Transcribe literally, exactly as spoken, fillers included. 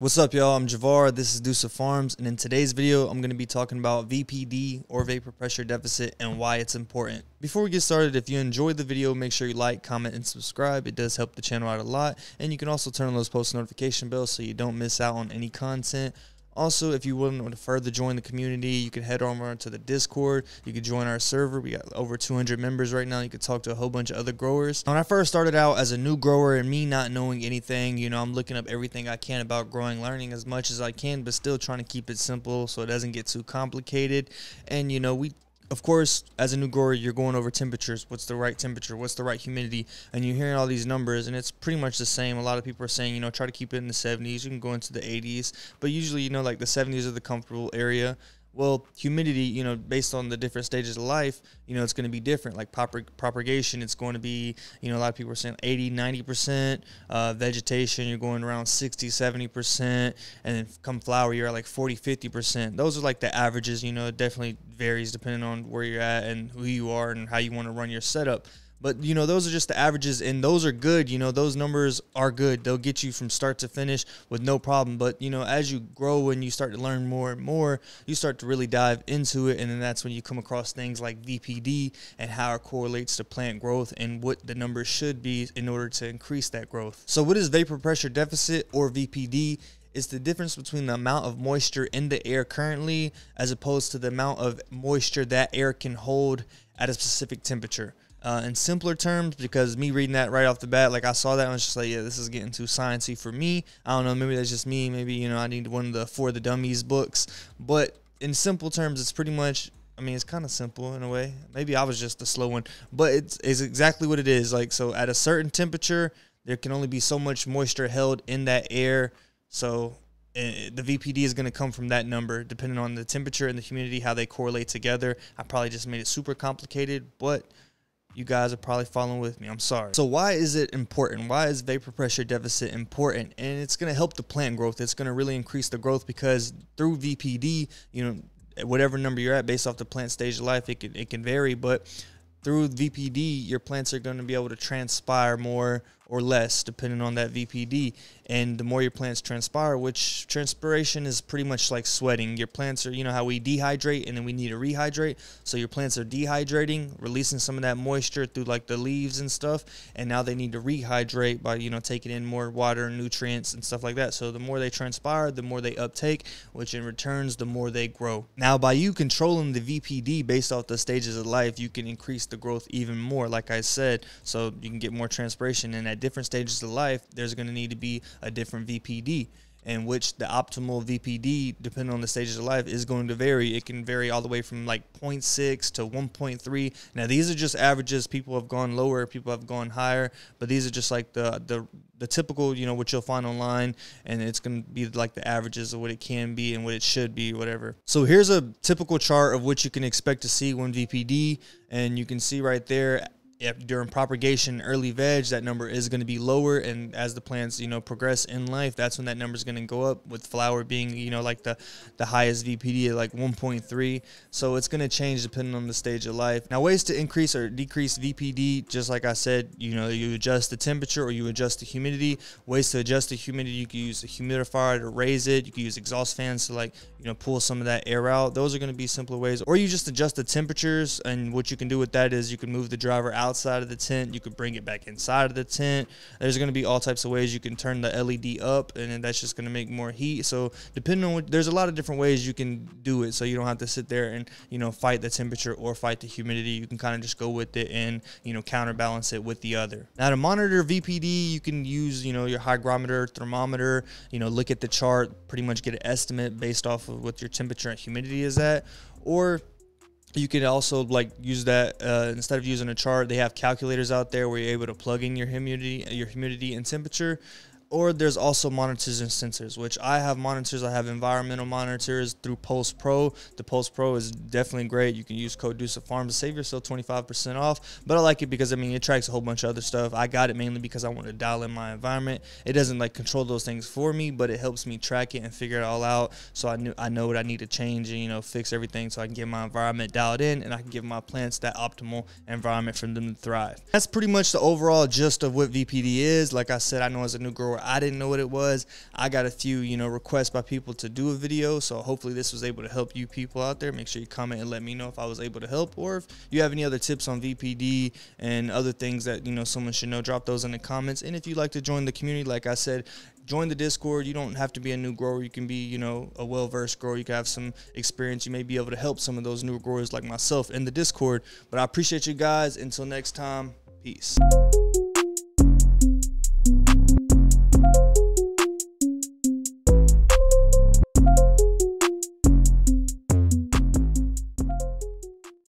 What's up, y'all? I'm Javar. This is Dusa Farms, and in today's video, I'm going to be talking about V P D, or vapor pressure deficit, and why it's important. Before we get started, if you enjoyed the video, make sure you like, comment, and subscribe. It does help the channel out a lot, and you can also turn on those post notification bells so you don't miss out on any content. Also, if you want to further join the community, you can head over to the Discord. You can join our server. We got over two hundred members right now. You can talk to a whole bunch of other growers. When I first started out as a new grower and me not knowing anything, you know, I'm looking up everything I can about growing, learning as much as I can, but still trying to keep it simple so it doesn't get too complicated. And, you know, we... Of course, as a new grower, you're going over temperatures. What's the right temperature? What's the right humidity? And you're hearing all these numbers, and it's pretty much the same. A lot of people are saying, you know, try to keep it in the seventies. You can go into the eighties. But usually, you know, like the seventies are the comfortable area. Well, humidity, you know, based on the different stages of life, you know, it's going to be different. Like propagation, it's going to be, you know, a lot of people are saying eighty, ninety percent. Uh, vegetation, you're going around sixty, seventy percent. And then come flower, you're at like forty, fifty percent. Those are like the averages, you know. It definitely varies depending on where you're at and who you are and how you want to run your setup. But, you know, those are just the averages, and those are good. You know, those numbers are good. They'll get you from start to finish with no problem. But, you know, as you grow and you start to learn more and more, you start to really dive into it. And then that's when you come across things like V P D and how it correlates to plant growth and what the numbers should be in order to increase that growth. So what is vapor pressure deficit, or V P D? It's the difference between the amount of moisture in the air currently as opposed to the amount of moisture that air can hold at a specific temperature. Uh, in simpler terms, because me reading that right off the bat, like I saw that and I was just like, yeah, this is getting too sciencey for me. I don't know, maybe that's just me. Maybe, you know, I need one of the For the Dummies books. But in simple terms, it's pretty much, I mean, it's kind of simple in a way. Maybe I was just the slow one, but it's, it's exactly what it is. Like, so at a certain temperature, there can only be so much moisture held in that air. So the V P D is going to come from that number, depending on the temperature and the humidity, how they correlate together. I probably just made it super complicated, but you guys are probably following with me. I'm sorry. So why is it important? Why is vapor pressure deficit important? And it's going to help the plant growth. It's going to really increase the growth, because through V P D, you know, whatever number you're at based off the plant stage of life, it can, it can vary. But through V P D, your plants are going to be able to transpire more or less depending on that V P D. And the more your plants transpire, which transpiration is pretty much like sweating. Your plants are, you know, how we dehydrate and then we need to rehydrate. So your plants are dehydrating, releasing some of that moisture through like the leaves and stuff. And now they need to rehydrate by, you know, taking in more water and nutrients and stuff like that. So the more they transpire, the more they uptake, which in returns, the more they grow. Now, by you controlling the V P D based off the stages of life, you can increase the growth even more, like I said. So you can get more transpiration, and at different stages of life there's going to need to be a different V P D, in which the optimal V P D, depending on the stages of life, is going to vary. It can vary all the way from like zero point six to one point three. Now these are just averages. People have gone lower, people have gone higher, but these are just like the the the typical, you know, what you'll find online, and it's going to be like the averages of what it can be and what it should be, whatever. So here's a typical chart of what you can expect to see when V P D, and you can see right there, if during propagation, early veg, that number is going to be lower, and as the plants, you know, progress in life, that's when that number is going to go up, with flower being, you know, like the the highest V P D at like one point three. So it's going to change depending on the stage of life. Now, ways to increase or decrease V P D, just like I said, you know, you adjust the temperature or you adjust the humidity. Ways to adjust the humidity, you can use a humidifier to raise it, you can use exhaust fans to, like, you know, pull some of that air out. Those are going to be simpler ways. Or you just adjust the temperatures, and what you can do with that is you can move the driver out outside of the tent, you could bring it back inside of the tent. There's going to be all types of ways. You can turn the L E D up, and then that's just going to make more heat. So depending on what, there's a lot of different ways you can do it, so you don't have to sit there and, you know, fight the temperature or fight the humidity. You can kind of just go with it and, you know, counterbalance it with the other. Now, to monitor V P D, you can use, you know, your hygrometer, thermometer, you know, look at the chart, pretty much get an estimate based off of what your temperature and humidity is at. Or you can also, like, use that uh, instead of using a chart, they have calculators out there where you're able to plug in your humidity, your humidity and temperature. Or there's also monitors and sensors, which I have monitors. I have environmental monitors through Pulse Pro. The Pulse Pro is definitely great. You can use code Dusa Farms to save yourself twenty-five percent off. But I like it because, I mean, it tracks a whole bunch of other stuff. I got it mainly because I want to dial in my environment. It doesn't, like, control those things for me, but it helps me track it and figure it all out. So I knew I know what I need to change and, you know, fix everything so I can get my environment dialed in, and I can give my plants that optimal environment for them to thrive. That's pretty much the overall gist of what V P D is. Like I said, I know as a new grower, before. I didn't know what it was. I got a few, you know, requests by people to do a video, so hopefully this was able to help you people out there. Make sure you comment and let me know if I was able to help, or if you have any other tips on V P D and other things that, you know, someone should know. Drop those in the comments. And if you'd like to join the community, like I said, join the Discord. You don't have to be a new grower. You can be, you know, a well-versed grower. You can have some experience. You may be able to help some of those new growers like myself in the Discord. But I appreciate you guys. Until next time, peace.